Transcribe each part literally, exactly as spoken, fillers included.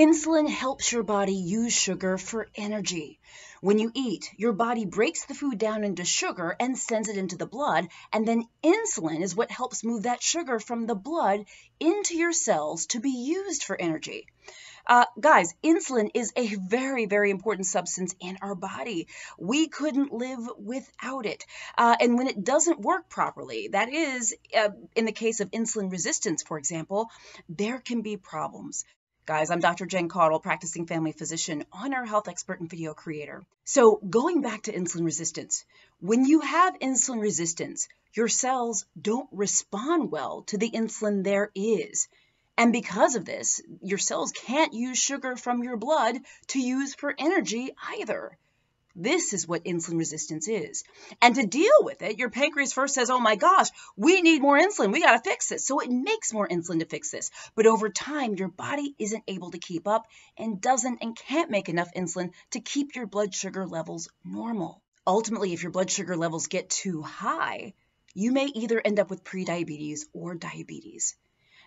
Insulin helps your body use sugar for energy. When you eat, your body breaks the food down into sugar and sends it into the blood, and then insulin is what helps move that sugar from the blood into your cells to be used for energy. Uh, guys, insulin is a very, very important substance in our body. We couldn't live without it. Uh, and when it doesn't work properly, that is, uh, in the case of insulin resistance, for example, there can be problems. Guys, I'm Doctor Jen Caudle, practicing family physician, on-air health expert and video creator. So going back to insulin resistance, when you have insulin resistance, your cells don't respond well to the insulin there is. And because of this, your cells can't use sugar from your blood to use for energy either. This is what insulin resistance is. And to deal with it, your pancreas first says, oh my gosh, we need more insulin. We got to fix this. So it makes more insulin to fix this. But over time, your body isn't able to keep up and doesn't and can't make enough insulin to keep your blood sugar levels normal. Ultimately, if your blood sugar levels get too high, you may either end up with prediabetes or diabetes.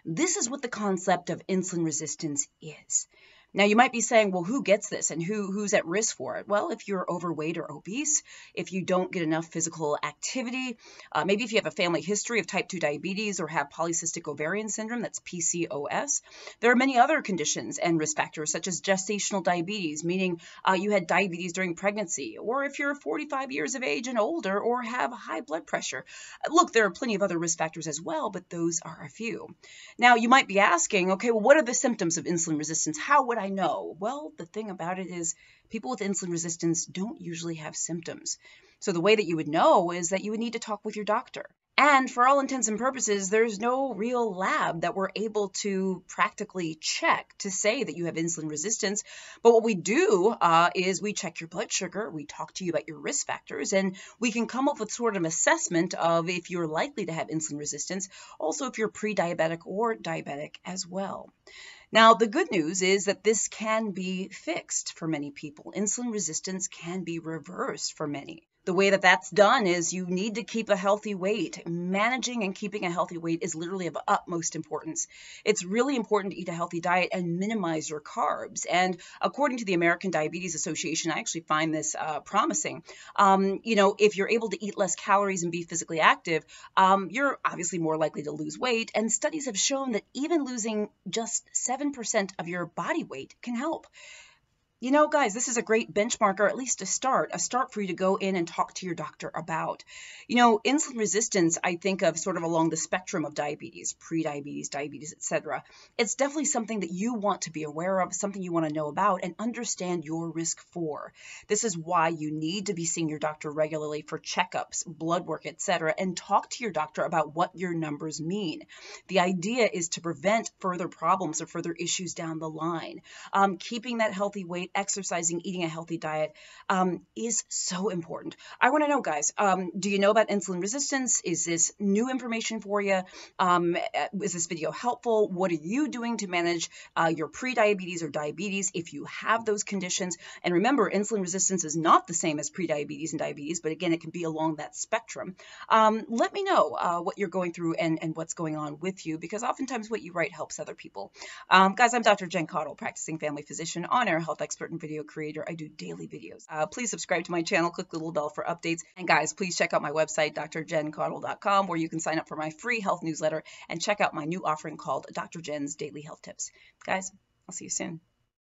This is what the concept of insulin resistance is. Now, you might be saying, well, who gets this and who, who's at risk for it? Well, if you're overweight or obese, if you don't get enough physical activity, uh, maybe if you have a family history of type two diabetes or have polycystic ovarian syndrome, that's P C O S. There are many other conditions and risk factors, such as gestational diabetes, meaning uh, you had diabetes during pregnancy, or if you're forty-five years of age and older or have high blood pressure. Look, there are plenty of other risk factors as well, but those are a few. Now, you might be asking, okay, well, what are the symptoms of insulin resistance? How would I I know? Well, the thing about it is people with insulin resistance don't usually have symptoms. So the way that you would know is that you would need to talk with your doctor. And for all intents and purposes, there's no real lab that we're able to practically check to say that you have insulin resistance. But what we do uh, is we check your blood sugar, we talk to you about your risk factors, and we can come up with sort of an assessment of if you're likely to have insulin resistance, also if you're pre-diabetic or diabetic as well. Now, the good news is that this can be fixed for many people. Insulin resistance can be reversed for many. The way that that's done is you need to keep a healthy weight. Managing and keeping a healthy weight is literally of utmost importance. It's really important to eat a healthy diet and minimize your carbs. And according to the American Diabetes Association, I actually find this uh, promising. Um, you know, if you're able to eat less calories and be physically active, um, you're obviously more likely to lose weight. And studies have shown that even losing just seven percent of your body weight can help. You know, guys, this is a great benchmark, or at least a start, a start for you to go in and talk to your doctor about. You know, insulin resistance, I think of sort of along the spectrum of diabetes, pre-diabetes, diabetes, et cetera. It's definitely something that you want to be aware of, something you want to know about and understand your risk for. This is why you need to be seeing your doctor regularly for checkups, blood work, et cetera, and talk to your doctor about what your numbers mean. The idea is to prevent further problems or further issues down the line. Um, keeping that healthy weight, exercising, eating a healthy diet um, is so important. I want to know, guys, um, do you know about insulin resistance? Is this new information for you? Um, is this video helpful? What are you doing to manage uh, your prediabetes or diabetes if you have those conditions? And remember, insulin resistance is not the same as prediabetes and diabetes, but again, it can be along that spectrum. Um, let me know uh, what you're going through and, and what's going on with you, because oftentimes what you write helps other people. Um, guys, I'm Doctor Jen Caudle, practicing family physician, on-air health expert and video creator. I do daily videos. Uh, please subscribe to my channel, click the little bell for updates. And guys, please check out my website, D R Jen caudle dot com, where you can sign up for my free health newsletter and check out my new offering called Doctor Jen's Daily Health Tips. Guys, I'll see you soon.